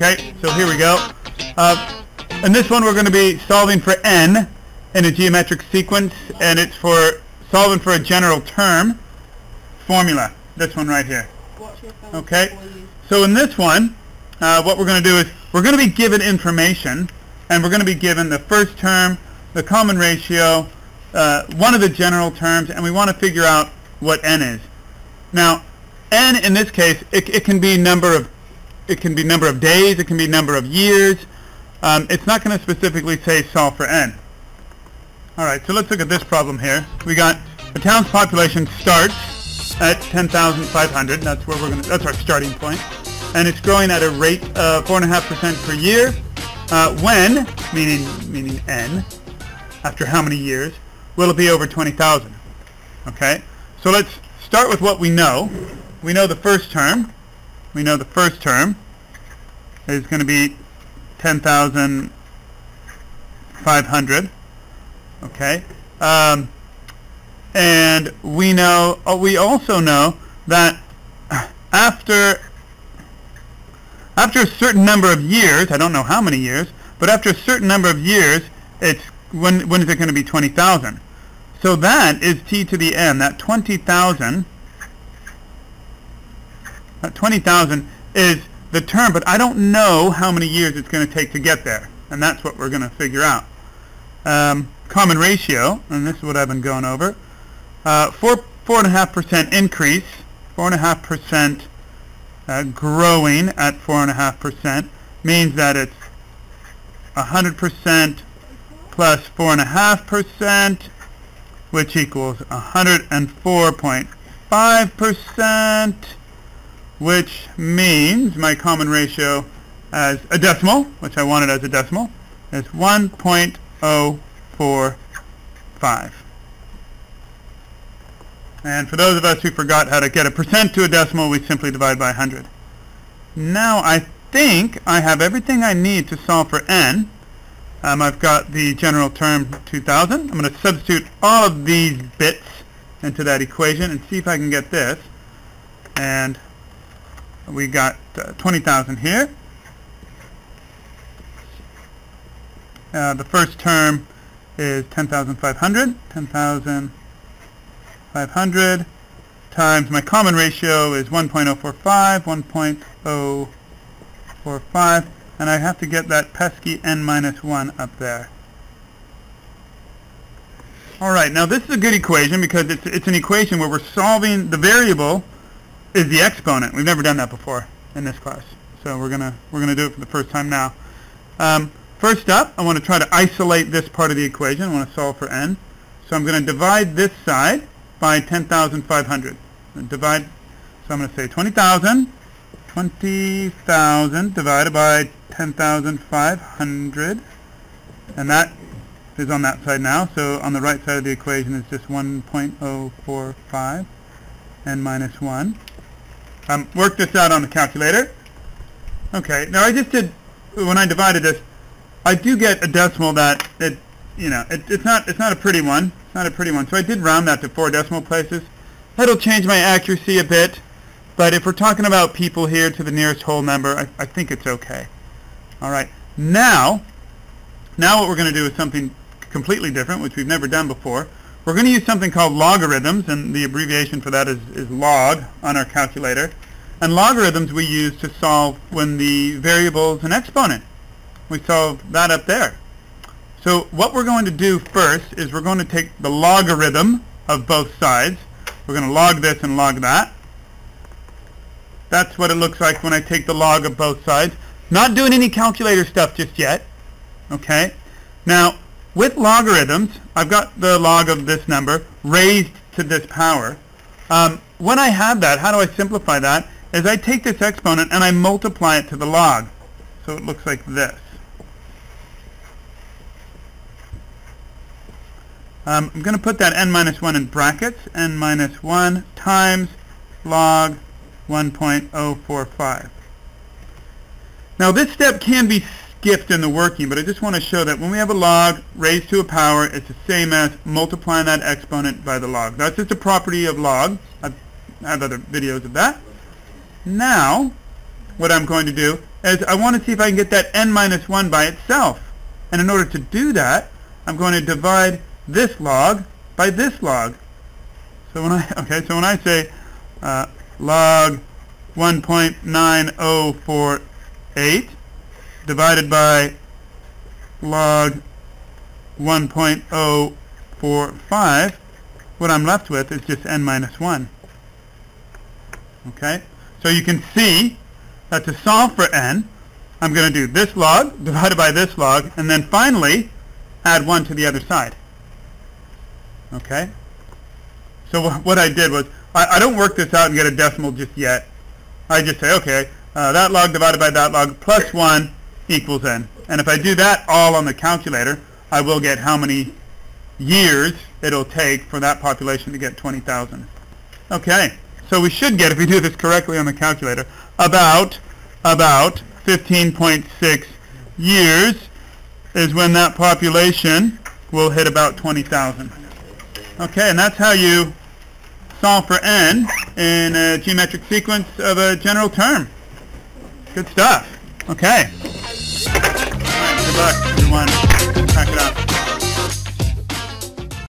Okay, so here we go. In this one we're going to be solving for n in a geometric sequence, and it's for solving for a general term formula. This one right here. Okay, so in this one what we're going to do is we're going to be given information, and we're going to be given the first term, the common ratio, one of the general terms, and we want to figure out what n is. Now, n in this case, it can be number of days, it can be number of years. It's not going to specifically say solve for n. All right, so let's look at this problem here. We got the town's population starts at 10,500. That's where we're going. That's our starting point, and it's growing at a rate of 4.5% per year. When, meaning n, after how many years, will it be over 20,000? Okay, so let's start with what we know. We know the first term. We know the first term is going to be 10,500. Okay, and we know. We also know that after a certain number of years, I don't know how many years, but after a certain number of years, it's when is it going to be 20,000? So that is t to the n. That 20,000. That 20,000 is the term, but I don't know how many years it's going to take to get there, and that's what we're going to figure out. Common ratio, and this is what I've been going over. 4.5% increase, 4.5% growing at 4.5% means that it's 100% plus 4.5%, which equals 104.5%. Which means my common ratio as a decimal, which I wanted as a decimal, is 1.045. And for those of us who forgot how to get a percent to a decimal, we simply divide by 100. Now I think I have everything I need to solve for n. I've got the general term 2,000. I'm going to substitute all of these bits into that equation and see if I can get this. And we got 20,000 here. The first term is 10,500. 10,500 times my common ratio is 1.045. 1.045, and I have to get that pesky n minus 1 up there. All right, now this is a good equation because it's an equation where we're solving the variable is the exponent. We've never done that before in this class, so we're gonna do it for the first time now. First up, I want to try to isolate this part of the equation. I want to solve for n, so I'm going to divide this side by 10,500. Divide. So I'm going to say 20,000 divided by 10,500, and that is on that side now. So on the right side of the equation is just 1.045 n minus 1. Work this out on the calculator. Okay, now I just did, when I divided this, I do get a decimal that, it's not a pretty one. It's not a pretty one. So I did round that to 4 decimal places. That'll change my accuracy a bit, but if we're talking about people here to the nearest whole number, I think it's okay. All right, now what we're going to do is something completely different, which we've never done before. We're going to use something called logarithms, and the abbreviation for that is log on our calculator. And logarithms we use to solve when the variable is an exponent. We solve that up there. So what we're going to do first is we're going to take the logarithm of both sides. We're going to log this and log that. That's what it looks like when I take the log of both sides. Not doing any calculator stuff just yet. Okay? Now, with logarithms, I've got the log of this number raised to this power. When I have that, how do I simplify that? Is I take this exponent and I multiply it to the log. So it looks like this. I'm going to put that n minus 1 in brackets, n minus 1 times log 1.045. Now this step can be gift in the working, but I just want to show that when we have a log raised to a power, it's the same as multiplying that exponent by the log. That's just a property of log. I have other videos of that. Now, what I'm going to do as I want to see if I can get that n minus 1 by itself. And in order to do that, I'm going to divide this log by this log. So when I say log 1.9048 divided by log 1.045, what I'm left with is just n minus 1. Okay? So you can see that to solve for n, I'm going to do this log divided by this log, and then finally add 1 to the other side. Okay? So what I did was, I don't work this out and get a decimal just yet. I just say, okay, that log divided by that log plus 1 equals n. And if I do that all on the calculator, I will get how many years it'll take for that population to get 20,000. Okay, so we should get, if we do this correctly on the calculator, about 15.6 years is when that population will hit about 20,000. Okay, and that's how you solve for n in a geometric sequence of a general term. Good stuff. Okay. All right, good luck, everyone. Pack it up.